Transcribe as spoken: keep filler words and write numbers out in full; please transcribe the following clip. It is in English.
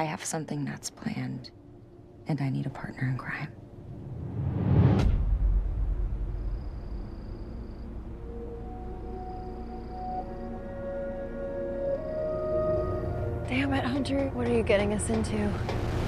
I have something that's planned, and I need a partner in crime. Damn it, Hunter. What are you getting us into?